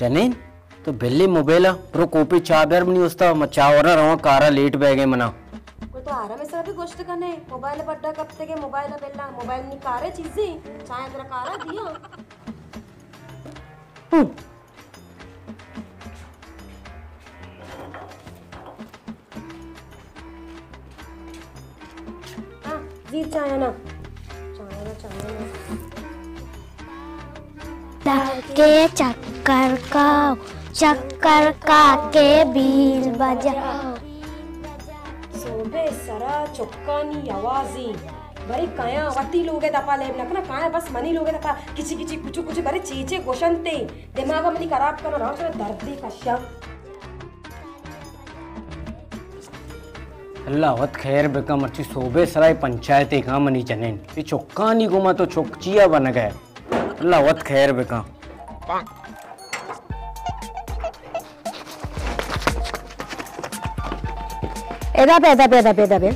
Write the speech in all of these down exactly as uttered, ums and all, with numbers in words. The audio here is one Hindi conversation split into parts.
जनीन तो बिल्ली मोबाइल प्रो कॉपी चादर में नहीं होता मचा और रहो कारा लेट बैगे मना को तो आरा में सब गोष्ट कने मोबाइल बड्डा कब तक मोबाइल बेल्ला मोबाइल नी कारे चीजें चाहे तेरा कारा दिया तू हां जी चाहे ना चाहे ना चाहे ना के चाक चक्कर का चक्कर का के बील बजाओ सोबे सरा चुपकानी आवाजी बड़ी काया वती लोगे दपा लेब नकना काया बस मनी लोगे दपा किसी किसी कुछ कुछ बड़े चीचे गोशंते दिमाग मनी खराब करो राव से दर्दी कश्या अल्लाह वत खैर बेका मर्ची सोबे सराय पंचायत एक हां मनी जनेन ये चुपकानी गुमा तो चुपचिया बन गए अल्लाह वत खैर बेका एदा पे एदा पे एदा पे एदा पे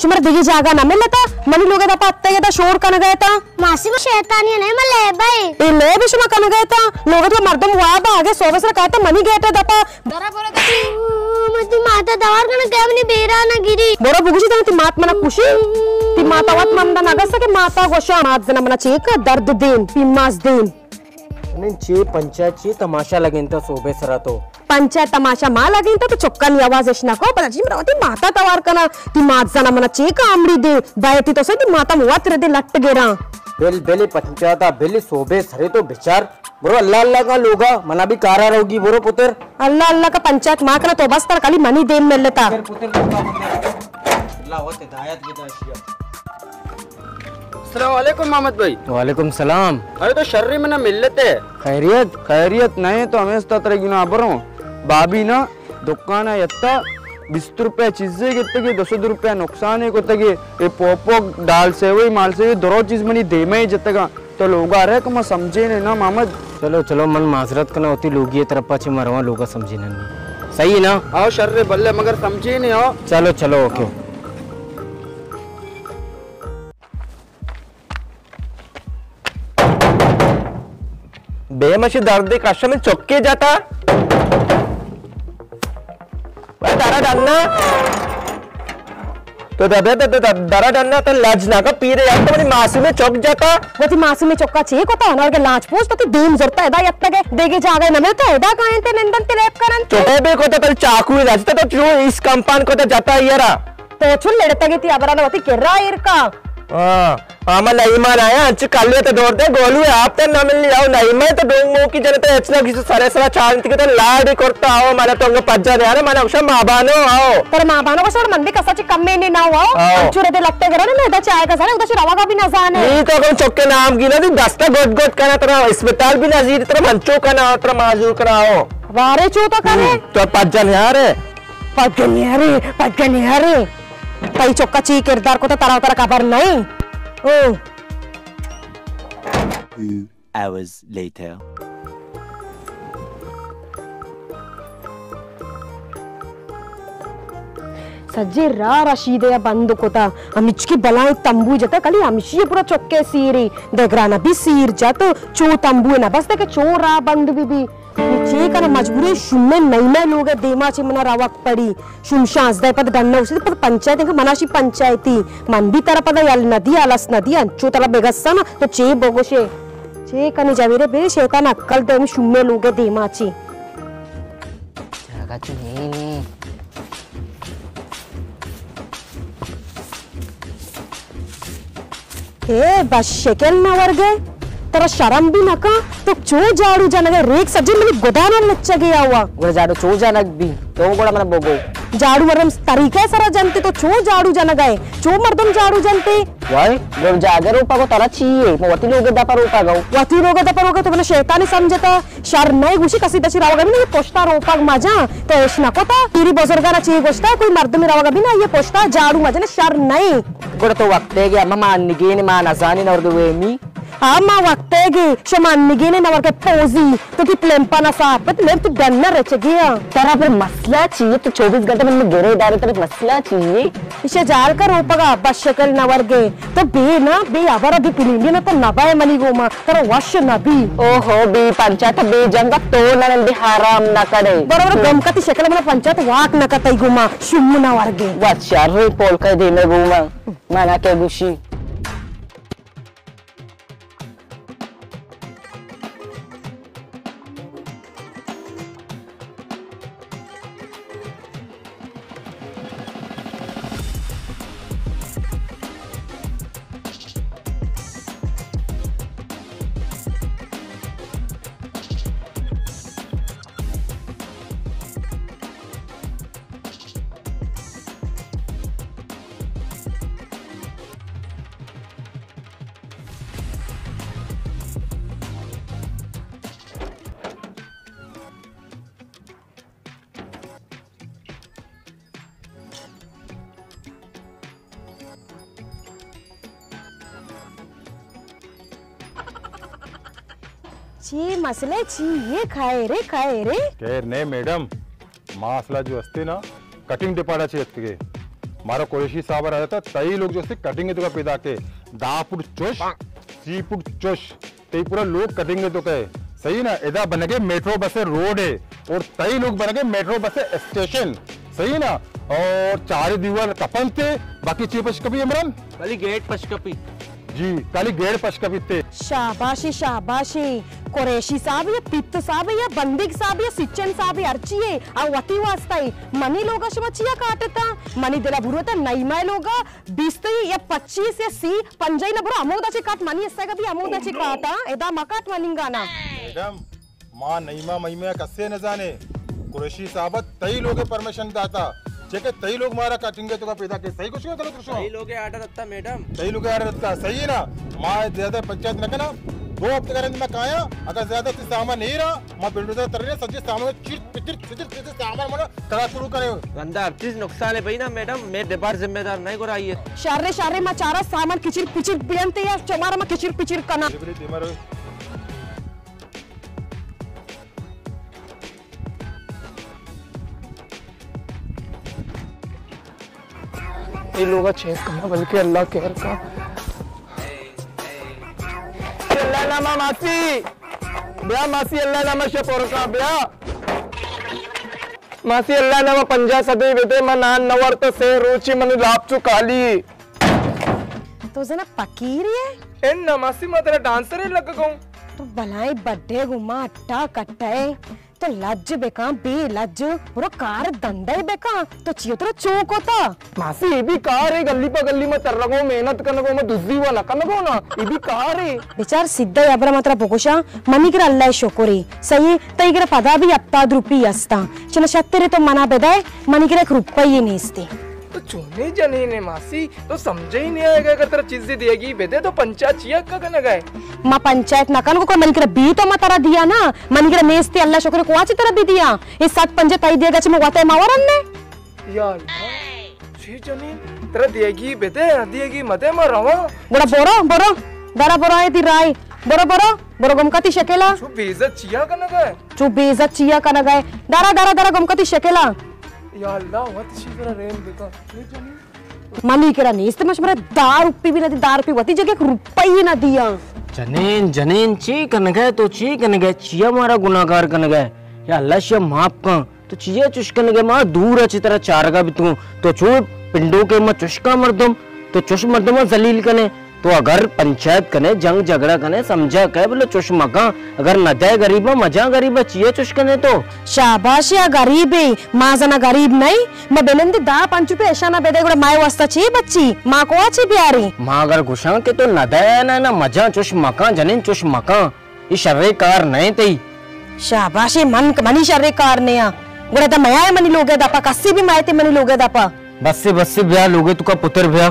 चुमर दिगी जागा ना मिले ता मनी लोगे ता पत्ते के ता शोर कन गए ता मासी वो शैतानी है नहीं मले भाई ए ले भी शुमा कन गए ता लोगे तो मर्दम हुआ बा आगे सोवे से कहता मनी गेटे दपा दरा बोले ता मती माता दवार कन गए मनी बेरा ना गिरी बोरा बुगुसी ता मती मात मना खुशी ती माता वत मंदा नगस के माता गोशा मात जना मना चीक दर्द दिन पी मास दिन ने छे पंचायत छे तमाशा लगेन ता सोबे सरा तो पंचायत तमाशा मां लगे तो चुक्का नी आवाज ऐसी को पर जी मरावती माता तवार कना ती मात जाना मना चे कामड़ी दे दायती तो से ती माता मुआ तेरे दे लट गेरा बेल बेली पंचायता बेली सोबे सरे तो बिचार बोरो अल्लाह अल्लाह का लोगा मना भी कारा रहोगी बोरो पुत्र अल्लाह अल्लाह का पंचायत मां कना तो बस पर खाली मनी देन मिल लेता पुत्र अल्लाह होते हिदायत बिदाशिया अस्सलाम वालेकुम मोहम्मद भाई वालेकुम सलाम अरे तो शर्री में ना मिल लेते खैरियत खैरियत नहीं तो हमेशा तरह गुना बरो भाभी ना दुकान यत्ता बीस रुपये चीजें कितने की दस रुपये नुकसान है कितने की ये पोपोक दाल से वही माल से दो चीज मनी दे में ही जतगा तो लोग आ रहे मैं समझे नहीं ना मोहम्मद चलो चलो मन माजरत करना होती लोग ये तरफ अच्छे मरवा लोग समझे नहीं सही ना आओ शर्रे बल्ले मगर समझे नहीं आओ चलो चलो ओके बेमशी दर्द कष्ट में चौके जाता दारा डालना तो दबे तो दारा डालना तो लाज ना का पीरे यार तो मेरी मासी में चौक जाता वो थी मासी में चौका चाहिए को तो अनर के लाज पूछ तो ती दीम जरता एदा यत तक देगे जागे न मिलता एदा काहे ते नंदन ते रैप करन तो बे को तो चाकू रास्ता तो जो इस कंपान को तो जाता यारा तो छुल लड़ता की थी अबराना होती केरा ईर का हां आमा नईमा आया अच्छे काले तो दौड़ते गोलू आप तो ना मिल आओ नईमा तो डोंग मो की जनता इतना किसी सारे सारा चांद के तो लाड करता आओ माने तो अंग पज्जा दे आने माने उषा माबानो आओ पर माबानो को सर मंदी कसा ची कम में नहीं ना आओ अच्छुरे दे लगते करे ना उधर चाय का सारे उधर रवा का भी ना जाने नहीं तो कौन चक्के नाम गिना दी दस्ता गोट गोट करा तेरा अस्पताल भी नजीर तेरा मंचो का ना तेरा माजूर कराओ वारे चो तो करे तो पज्जा नहीं आ रे पज्जा नहीं आ रे पज्जा नहीं आ रे पई चक्का ची किरदार को तो तारा तारा खबर नहीं Oh. Two hours later. सज्जे रा रशीद या बंद कोता अमिच की बलाए तंबू जता कली अमिशी पूरा चौके सीरी देगराना भी सीर जातो चो तंबू ना बस तक चो रा बंद भी भी नीचे कर मजबूरी शुम्मे नई नई लोगे देमा ची मना रावक पड़ी शुमशांस दे पद गन्ना उसे पद पंचायत के मनाशी पंचायती मन भी तरह पद याल नदी आलस नदी अंचो तरह बेगस्सा ना तो चे बोगोशे चे कने जावेरे बे शैतान अक्कल दे शुम्मे लोगे देमा ची जागा ची नहीं नहीं ए बस शकेल ना वर्गे तेरा शर्म भी ना का तो चो जाड़ू जाने रेक सज्जन मेरी गोदान में लच्चा गया हुआ गोदान जाड़ू चो जाना भी तो बड़ा मन बोगो झाड़ू मरम तरीका है सारा जनते तो छो झाड़ू जन गए छो मरदम झाड़ू जनते वाय जब जागर ऊपर को तरह चाहिए मोती लोग दा पर ऊपर गओ वती लोग दा पर को तो शैतान ही समझता शर नहीं गुशी कसी बची रावगा भी ना पोस्ता रोपा मजा तो ऐश ना कोता तेरी बुजुर्गाना चाहिए गोस्ता कोई मर्द में रावगा भी ना ये पोस्ता झाड़ू मजा ना शर नहीं गोड़ तो वक्त है गया मामा निगे ने माना जानी ना और दुवेमी हाँ माँ वक्त है कि शमान निगे ने नवर के पोजी तो कि प्लेम पाना साफ़ पर प्लेम तो डरना रह चगिया तेरा पर मसला चाहिए तो चौबीस घंटे में गोरे इधर तेरे मसला चाहिए इसे जाल कर रोपगा बस शकल नवर के तो बे ना बे आवारा भी पिलिंगे ना तो नबाय मनी गोमा तेरा वश ना भी ओहो बे पंचायत बे जंगा तो ना नंदी हराम ना करे बराबर गमकती शकल में पंचायत वाक ना कतई गोमा शुम्मु ना वर्गे वच्चा रे पोल का देने गोमा माना के गुशी ची मसले ची ये खाए रे खाए रे केर नहीं मैडम मसला जो हस्ते ना कटिंग डिपाड़ा चाहिए के मारा कोरेशी साबर आ जाता तई लोग जो से कटिंग तो का पैदा के दापुर चोश सीपुर चोश तई पूरा लोग कटिंग तो के सही ना इदा बन के मेट्रो बसे रोड है और तई लोग बन के मेट्रो बसे स्टेशन सही ना और चार दीवार कपन थे बाकी ची पशकपी इमरान खाली गेट पशकपी जी खाली गेट पशकपी थे शाबाशी शाबाशी कोरेशी साहब या पित्त साहब या बंदिक साहब या सिचन साहब अर्ची है और वती वास्ताई मनी लोगा शमचिया काटता मनी दिला भुरता नई माय लोगा बीस तई या पच्चीस या सी पंजाई ना बुरा अमोदा चे काट मनी ऐसा कभी अमोदा चे काटा ऐदा मकाट मनिंगा ना मैडम माँ नई माँ मई में कस्से न जाने कोरेशी साहब तई लोगे परमिशन दाता जेके तई लोग मारा काटेंगे तो का पैदा के सही कुछ गलत कुछ तई लोगे आटा दत्ता मैडम तई लोगे आटा दत्ता सही है ना माँ ज्यादा पंचायत न करना दो हफ्ते का मैं काया अगर ज्यादा से सामान नहीं रहा मां बिल्डर से तरने सजे सामान चिर पितिर पितिर पितिर सामान मारा करा शुरू करे गंदा चीज नुकसान है भाई ना मैडम मैं देबार जिम्मेदार नहीं को रही है शारे शारे मां चारा सामान किचिर पिचिर बियंते या चमारा मां किचिर पिचिर करना ये लोग चेक करना बल्कि अल्लाह केयर का अल्लाह मासी ब्या मासी अल्लाह नामा शपोर का ब्या मासी अल्लाह नामा पंजा सदी बेटे मनान नवर तो से रोची मनु लाभ चुकाली तो जना पकीर है इन नमासी मतलब डांसर ही लग गऊं तो भलाई बड्ढे गुमा अट्टा कट्टे तो लज्ज बेका बे लज्ज पूरा कार धंधा ही बेका तो चियो तेरा चौक होता मासी ये भी कार है गली पर गली में तर लगो मेहनत करने को मैं दूसरी वाला करने को ना ये भी कार है बेचार सीधा याबरा मात्रा पोकोशा मनी के अल्लाह शोकोरी सही तय के पदा भी अप्पा द्रुपी अस्ता चलो शत्तेरे तो मना बेदाए मनी के रुपया ही नहीं इस्ते तो चुने जने ने मासी तो समझे ही नहीं आएगा अगर तेरा चीजें देगी बेदे तो पंचायत चिया का करने गए मां पंचायत ना कल को मन के बी तो मत तारा दिया ना मन के मेस्ते अल्लाह शुक्र को आज तेरा भी दिया ये सात पंजे ताई देगा छ मवाते मावरन ने यार छी जने तेरा देगी बेदे देगी मते म रवा बड़ा बोरो बोरो बड़ा बोरो है तिराई बोरो बोरो बोरो गमकती शकेला चुप बेइज्जत चिया करने गए चुप बेइज्जत चिया करने गए दारा दारा दारा गमकती शकेला या अल्लाह वत शिकरा रेन बेटा मानी केरा नहीं इस मशमरे दार रुपी भी ना दी दार पे वती जगह रुपई ही ना दिया जनेन जनेन ची कन गए तो ची कन गए चिया मारा गुनाहगार कन गए या अल्लाह से माफ कर तो चिया चुस्कन के मां दूर अच्छी तरह चारगा भी तू तो चो पिंडो के म चुस्का मर्दम तो चुस मर्दम जलील कने तो अगर पंचायत कने जंग झगड़ा कने समझा कह बोले चुश मगा अगर न जाए गरीबा मजा गरीबा चाहिए चुश कने तो शाबाश या गरीब माजना गरीब नहीं मैं बेनंदी दा पंच पे ऐसा ना बेदे गुड़ा माय वास्ता चाहिए बच्ची माँ को अच्छी प्यारी माँ अगर घुसा के तो न दया ना ना मजा चुश मका जनिन चुश मका ये शर्रे कार नहीं थी शाबाश मन मनी शर्रे कार ने गड़ा मया मनी लोगे दापा कसी भी मायते मनी लोगे दापा बस्से बस्से भया लोगे तुका पुत्र भया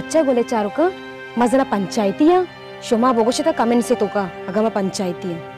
अच्छा गोले चारुका मजना पंचायती है शोमा बोगोशता कमेंट से तोका अगमा पंचायती है।